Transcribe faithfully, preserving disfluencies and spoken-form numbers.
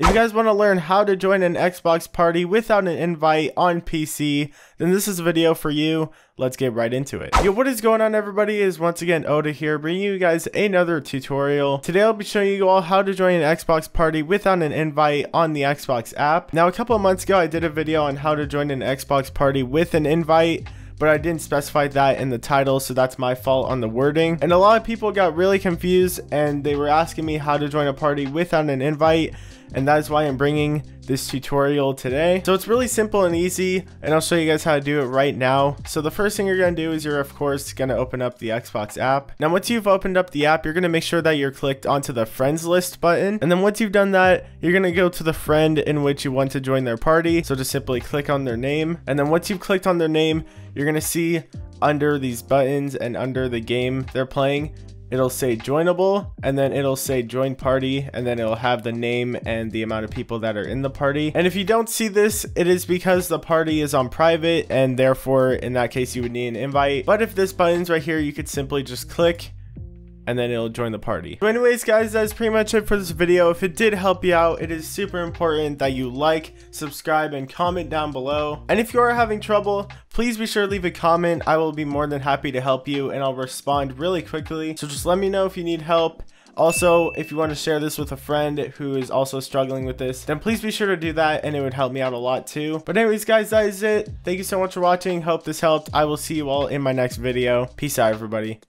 If you guys want to learn how to join an Xbox party without an invite on P C, then this is a video for you. Let's get right into it. Yo, what is going on, everybody? Is once again Oda here, bringing you guys another tutorial. Today I'll be showing you all how to join an Xbox party without an invite on the Xbox app. Now, a couple of months ago I did a video on how to join an Xbox party with an invite, but I didn't specify that in the title, so that's my fault on the wording. And a lot of people got really confused and they were asking me how to join a party without an invite, and that is why I'm bringing this tutorial today. So it's really simple and easy, and I'll show you guys how to do it right now. So the first thing you're gonna do is you're of course gonna open up the Xbox app. Now once you've opened up the app, you're gonna make sure that you're clicked onto the friends list button. And then once you've done that, you're gonna go to the friend in which you want to join their party. So just simply click on their name. And then once you've clicked on their name, you're gonna see under these buttons and under the game they're playing, it'll say joinable, and then it'll say join party, and then it'll have the name and the amount of people that are in the party. And if you don't see this, it is because the party is on private, and therefore in that case you would need an invite. But if this button's right here, you could simply just click and then it'll join the party. So anyways guys, that's pretty much it for this video. If it did help you out, it is super important that you like, subscribe, and comment down below. And if you are having trouble, please be sure to leave a comment. I will be more than happy to help you and I'll respond really quickly. So just let me know if you need help. Also, if you want to share this with a friend who is also struggling with this, then please be sure to do that and it would help me out a lot too. But anyways guys, that is it. Thank you so much for watching. Hope this helped. I will see you all in my next video. Peace out, everybody.